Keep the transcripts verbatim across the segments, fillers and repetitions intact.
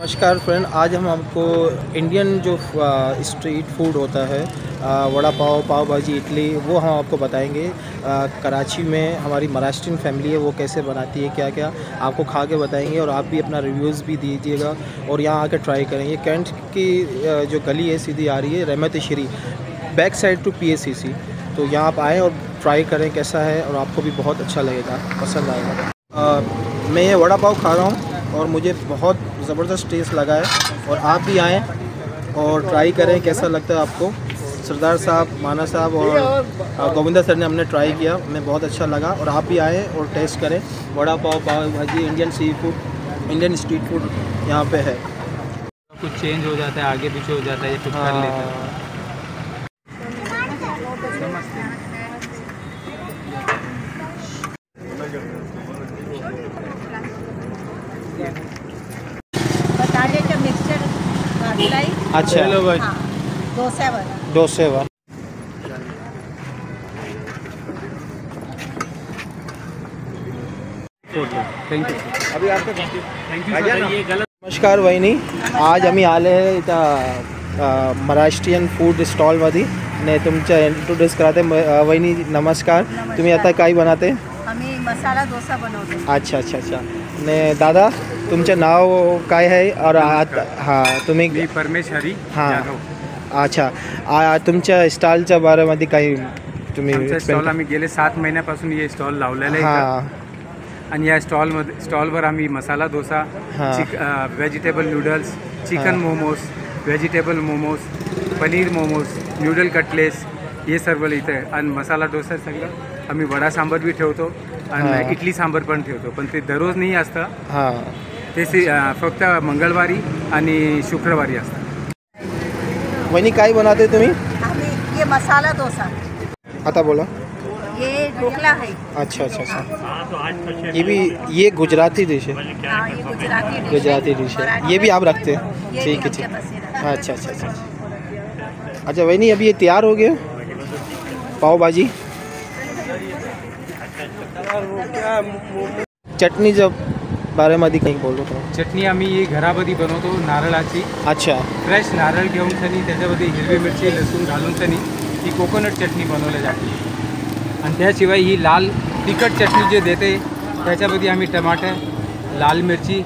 नमस्कार फ्रेंड, आज हम आपको इंडियन जो स्ट्रीट फूड होता है, वड़ा पाव, पाव भाजी, इडली, वो हम आपको बताएंगे। आ, कराची में हमारी महाराष्ट्रीयन फैमिली है, वो कैसे बनाती है, क्या क्या आपको खा के बताएंगे। और आप भी अपना रिव्यूज़ भी दीजिएगा और यहाँ आकर ट्राई करेंगे। कैंट की जो गली है सीधी आ रही है Rahmat Shari, back side to P A C C. तो यहाँ आप आएँ और ट्राई करें कैसा है, और आपको भी बहुत अच्छा लगेगा, पसंद आएगा। आ, मैं ये वड़ा पाव खा रहा हूँ और मुझे बहुत ज़बरदस्त टेस्ट लगा है। और आप भी आएँ और ट्राई करें कैसा लगता है आपको। सरदार साहब, माना साहब और गोविंदा सर ने हमने ट्राई किया, हमें बहुत अच्छा लगा। और आप भी आएँ और टेस्ट करें। Vada pav, pav bhaji, Indian sea food, Indian street food यहाँ पे है। कुछ चेंज हो जाता है, आगे पीछे हो जाता है, ये हाँ। कर लेता है। बताने का मिक्सचर मलाई, अच्छा हाँ, डोसे वाला डोसे वाला थैंक यू। अभी आपका थैंक यू। ये गलत। नमस्कार वहिनी, आज आम्ही आले आहे महाराष्ट्रीयन फूड स्टॉल मध्ये। ने तुमचा इंट्रोड्यूस कराते वहिनी। नमस्कार, तुम्ही आता काय बनवते? आम्ही मसाला डोसा बनवतो। अच्छा अच्छा अच्छा। ने दादा, तुमचे नाव काय आहे? और हां, तुम्ही मी परमेश हरी जाधव। अच्छा, तुमच्या स्टॉलच्या बारेमध्ये काही तुम्ही? आमच्या स्टॉलला आम्ही गेले सात महिन्यापासून हे स्टॉल लावलेले आहे। आणि या स्टॉल मध्ये स्टॉलवर आम्ही masala dosa, vegetable noodles, chicken momos, vegetable momos, paneer momos, noodle cutlets, हे सर्व इथे आहे। आणि मसाला डोसा सगळं आम्ही वडा सांबर भी ठेवतो आणि इडली सांबर पण ठेवतो, पण ते दररोज नाही असतं। हां, ते फक्त मंगळवारी आणि शुक्रवारी असतं। वहिनी, काय बनवते तुम्ही? आम्ही ये मसाला डोसा। आता बोला, ये ढोकला है। अच्छा अच्छा अच्छा। ये भी ये गुजराती डिश है। हां, ये गुजराती डिश, गुजराती डिश है। ये भी आप रखते हैं? ठीक है ठीक। अच्छा अच्छा अच्छा अच्छा। वहिनी, अभी ये तैयार हो गया पाव भाजी। चटनी जब बारे मध्ये काही बोलतो? चटणी आम्ही ही घरामध्ये बनवतो नारळाची। अच्छा, फ्रेश नारळ घेऊन तनी त्याच्यामध्ये हिरवी मिरची, लसूण घालून तनी ही कोकोनट चटणी बनवली जाते। आणि त्याशिवाय ही लाल तिखट चटणी जे देते त्याच्यामध्ये आम्ही टमाटर, लाल मिरची,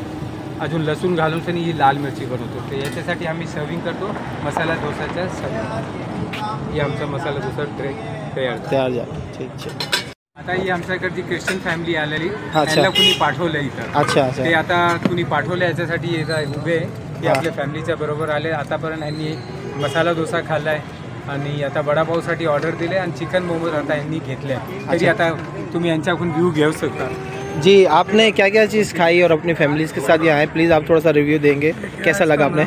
अजून लसूण घालून तनी ही लाल मिरची बनवतो। तर याच्यासाठी आम्ही सर्विंग करतो मसाला डोसाचा सर्विंग। ही आमचा मसाला डोसा ट्रे तयार तयार झाला। ठीक आहे। आता ही आमच्याकडची क्रिश्चन फॅमिली आलेली, त्यांना कुणी पाठवलं इथं। अच्छा, ते आता कुणी पाठवलं याच्यासाठी उभे आहे। ते आपल्या फॅमिलीच्या बरोबर आले। आतापर्यंत यांनी मसाला डोसा खाल्लाय आणि आता वडापावसाठी ऑर्डर दिले आणि चिकन मोमोज आता यांनी घेतले। तरी आता तुम्ही यांच्याकडून व्यू घेऊ सकता जी। आपने क्या क्या चीज़ खाई और अपनी फैमिलीज के साथ यहाँ आए? प्लीज़ आप थोड़ा सा रिव्यू देंगे, कैसा लगा आपने?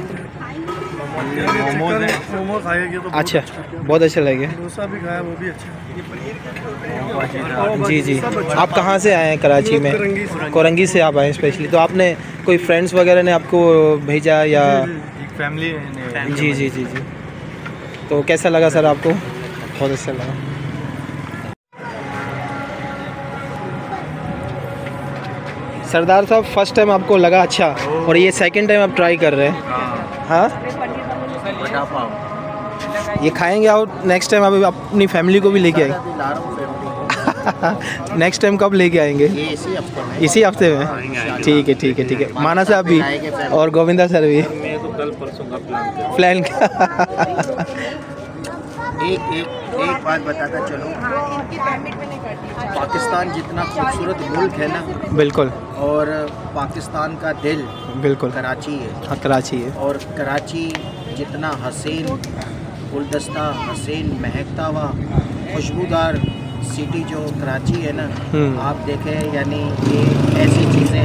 मोमो खाएंगे तो अच्छा, बहुत अच्छा लगेगा। डोसा भी खाया, वो भी अच्छा। जी जी। आप कहाँ से आए हैं? कराची में कोरंगी से आप आए स्पेशली। तो आपने कोई फ्रेंड्स वगैरह ने आपको भेजा या फैमिली? जी जी जी जी। तो कैसा लगा सर आपको? बहुत अच्छा लगा। सरदार साहब, फर्स्ट टाइम आपको लगा अच्छा, और ये सेकेंड टाइम आप ट्राई कर रहे हैं? हाँ, ये खाएंगे और नेक्स्ट टाइम आप अपनी फैमिली को भी लेके आएंगे। नेक्स्ट टाइम कब लेके आएंगे? इसी हफ्ते में। ठीक है ठीक है ठीक है। माना साहब भी और गोविंदा सर भी प्लान। एक एक एक बात बताता चलो, पाकिस्तान जितना खूबसूरत मुल्क है ना। बिल्कुल। और पाकिस्तान का दिल बिल्कुल कराची है। कराची है। और कराची जितना हसीन गुलदस्ता, हसीन महकता हुआ खुशबूदार सिटी जो कराची है ना, आप देखें। यानी ये ऐसी चीज़ें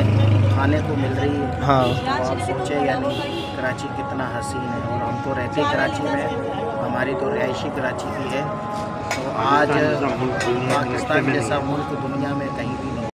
खाने को मिल रही है। हाँ, तो आप सोचें यानी कराची कितना हसीन है। और हम तो रहते कराची में, हमारी तो रहायशी कराची की है। तो आज पाकिस्तान जैसा मुल्क दुनिया में